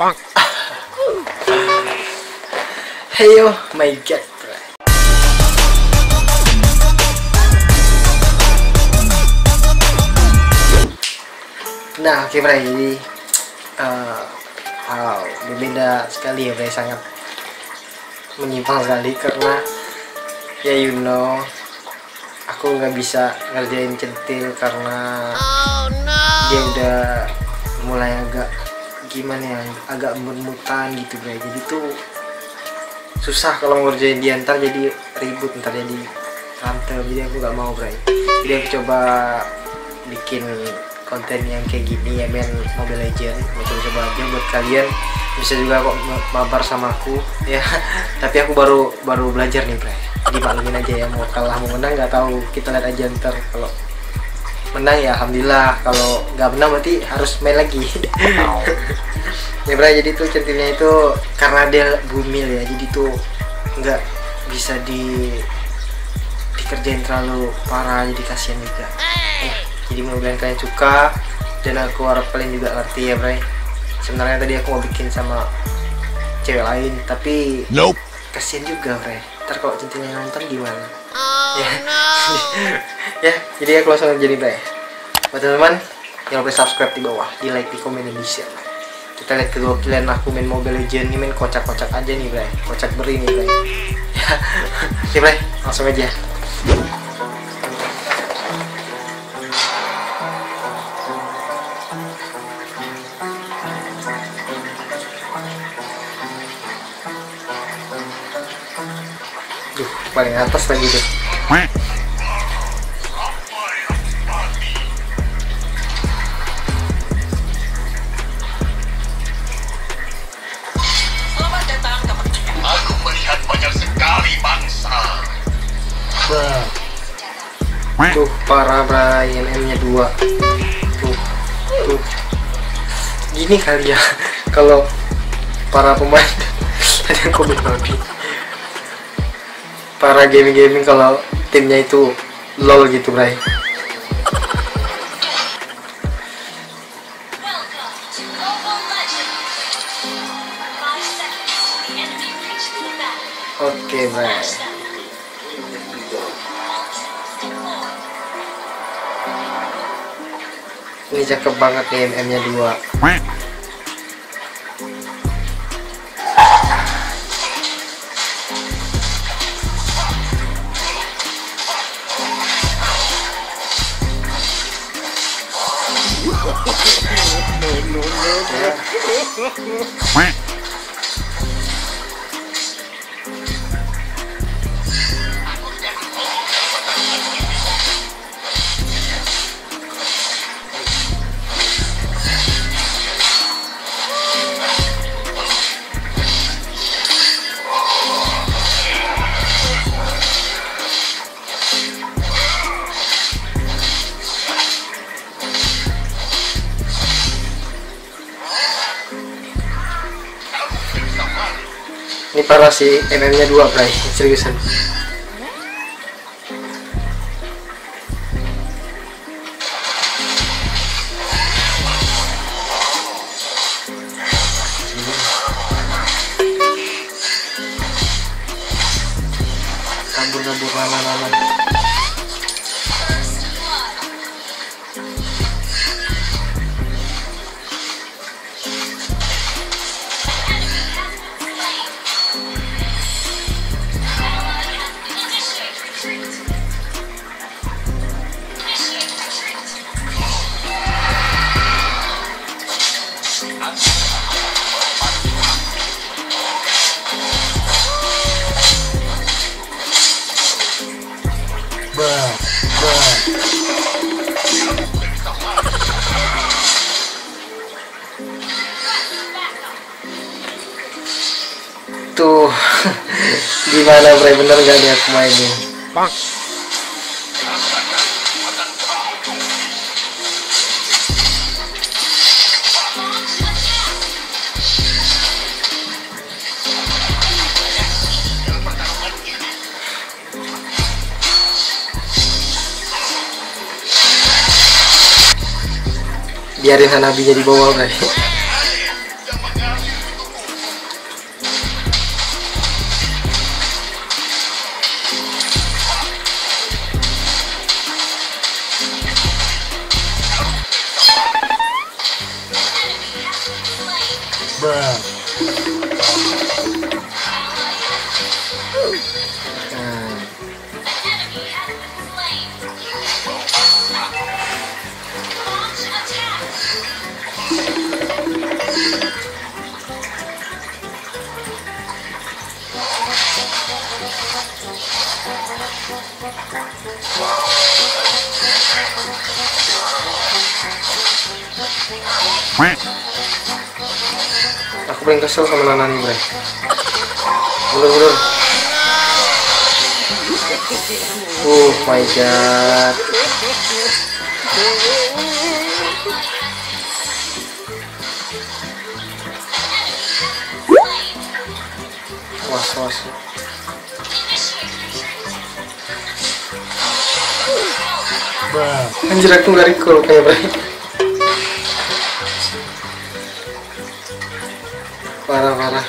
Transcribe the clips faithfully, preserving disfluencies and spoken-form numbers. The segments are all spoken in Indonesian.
Bang. Hey yo, my god. Nah, oke, okay, Bray, jadi uh, wow, berbeda sekali ya, Bray, sangat menyimpang sekali karena ya you know aku nggak bisa ngerjain centil karena oh, no. Dia udah mulai agak gimana ya, agak bermutan gitu, Bray. Jadi tuh susah kalau ngerjain dia, ntar jadi ribut, ntar jadi rantem. Jadi aku nggak mau, Bray. Jadi aku coba bikin konten yang kayak gini ya, main Mobile Legends. Mau coba-coba aja buat kalian, bisa juga kok mabar sama aku ya. Tapi aku baru baru belajar nih, Bray. Jadi maklumin aja ya, mau kalah mau menang nggak tahu, kita lihat aja ntar. Kalau menang ya alhamdulillah, kalau nggak menang berarti harus main lagi ya, Bray. Jadi tuh centilnya itu karena dia bumil ya, jadi tuh nggak bisa di dikerjain terlalu parah, jadi kasihan juga ya. Jadi mudah-mudahan kalian suka, dan aku harap kalian juga ngerti ya, Bray. Sebenarnya tadi aku mau bikin sama cewek lain, tapi nope. Kasihan juga, Bray, ntar kalau centilnya nonton gimana. Oh, ya. No. Ya, jadi aku langsung jadi Bray. Buat teman-teman, jangan lupa subscribe di bawah, di like, di komen, dan di share. Kita lihat kedua kalian aku main Mobile Legends, main kocak-kocak aja nih, Bray. Kocak beri nih, Bray. Ya, oke, Bray, langsung aja. Duh, paling atas lagi tuh. Selamat datang ke perjumpaan. Aku melihat banyak sekali bangsa. Bah. Tuh, parah, Bray. N M-nya dua. Tuh, tuh. Gini kali ya, kalau para pemain ada komen babi. Para gaming-gaming kalau timnya itu lol gitu, Bray. Oke, Bray. Ini cakep banget nih, M M-nya dua. Ini parah sih, M M-nya dua, Bray, seriusan. Kabur-kabur lama-lama. Tuh, gimana, Bray, bener gak lihat aku mainin? Bang. Biarin Hanabi jadi bawah, Bray. Bruh. Hmm. Aku pengen kesel sama Nana nih, Bray. Bener-bener. Oh my god. Was-was. Anjir, aku gak recall kayaknya, Bray. Parah-parah.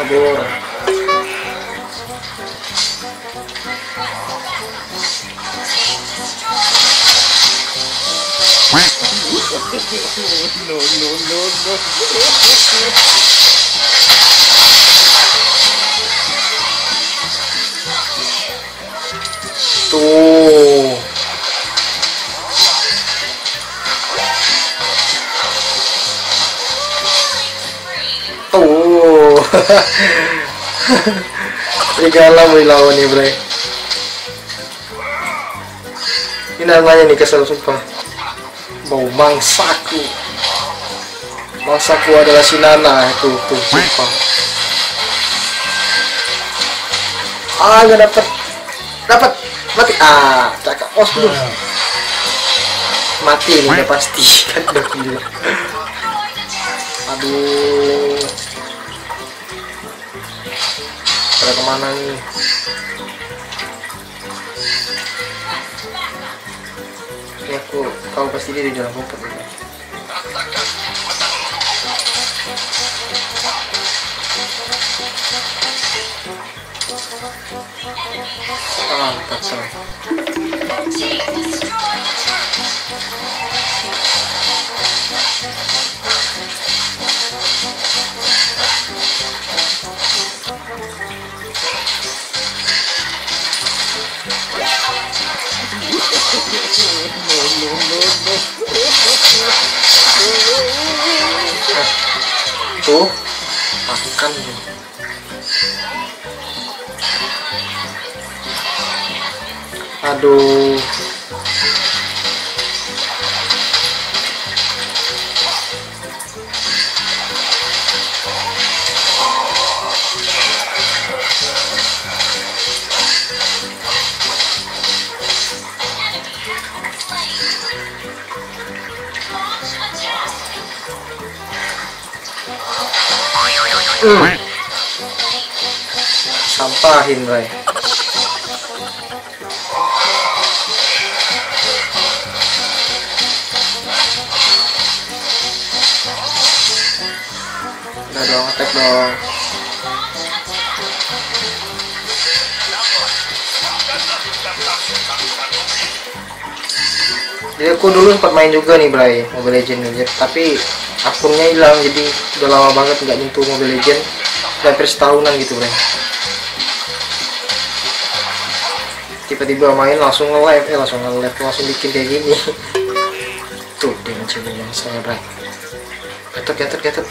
Aduh. No, no, no, no, no. Tuh. Tuh. Serigala mau dilawan nih, Bray. Ini namanya nih kesel sumpah. Oh, mangsaku mangsaku adalah si Nana itu tuh, sumpah. Ah, gak dapet dapet mati. Ah, cakap os dulu mati ini udah pasti kan. Udah gila. Aduh, pada kemana nih? Aku kau pasti dia di dalam kompet ini. Ah, tak salah. Tuh, makan nih. Aduh. Mm. Sampahin, Bray. Udah dong, attack dong. Jadi aku dulu sempat main juga nih, Bray, Mobile Legends, tapi akunnya hilang, jadi udah lama banget nggak nyentuh Mobile Legends, hampir setahunan gitu, Bray. Tiba-tiba main langsung nge-live, eh langsung nge-live, langsung bikin kayak gini. Tuh, dengan ceweknya saya, Bray. Gatot, gatot, gatot.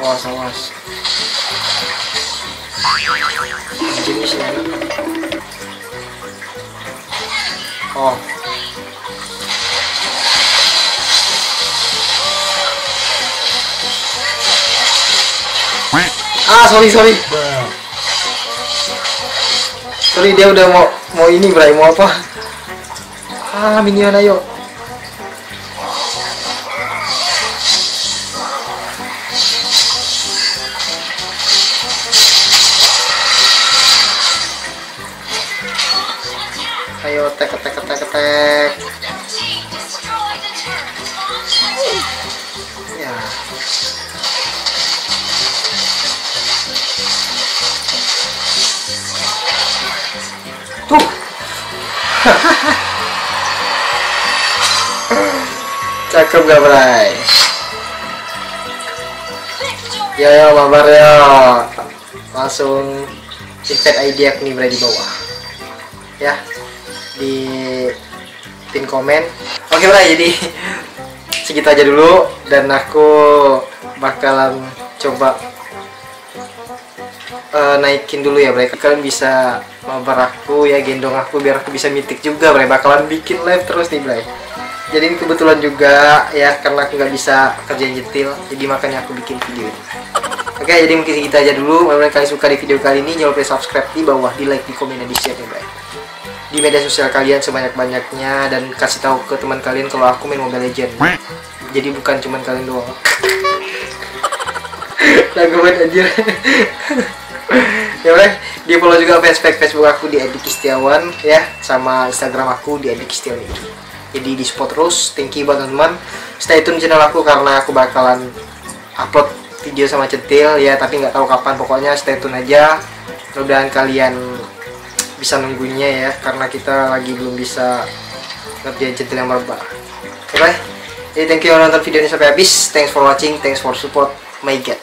Awas, awas. Jadi sih. Oh. Ah, sorry sorry. Sorry, dia udah mau mau ini, Bray, mau apa? Ah, minion ayo. Ayo tek tek tek tek tek. Ya. Tuh. Cakep gak, Bray? Ya ya, mabar ya. Langsung invite I D aku nih, Bray, di bawah. Ya. Di pin komen. Oke, Bray, jadi segitu aja dulu, dan aku bakalan coba uh, naikin dulu ya, Bray. Kalian bisa mabar aku ya, gendong aku biar aku bisa mythic juga, Bray. Bakalan bikin live terus nih, Bray. Jadi ini kebetulan juga ya, karena aku nggak bisa kerjain jetil, jadi makanya aku bikin video ini. Oke, jadi mungkin segitu aja dulu. Mudah-mudahan kalian suka di video kali ini. Jangan lupa subscribe di bawah, di like, di komen, dan di share ya, Bray, di media sosial kalian sebanyak-banyaknya, dan kasih tahu ke teman kalian kalau aku main Mobile Legends. Jadi bukan cuman kalian doang. Lagu banget anjir. Ya udah, di follow juga fanspage Facebook aku di Dicky Setiawan ya, sama Instagram aku di Dicky Setiawan. Jadi di support terus. Thank you buat teman-teman. Stay tune channel aku karena aku bakalan upload video sama cetil ya, tapi nggak tahu kapan, pokoknya stay tune aja. Mudah-mudahan kalian bisa nunggunya ya, karena kita lagi belum bisa ngerjain cetil yang merba. Oke, jadi thank you yang nonton video ini sampai habis. Thanks for watching, thanks for support. My god.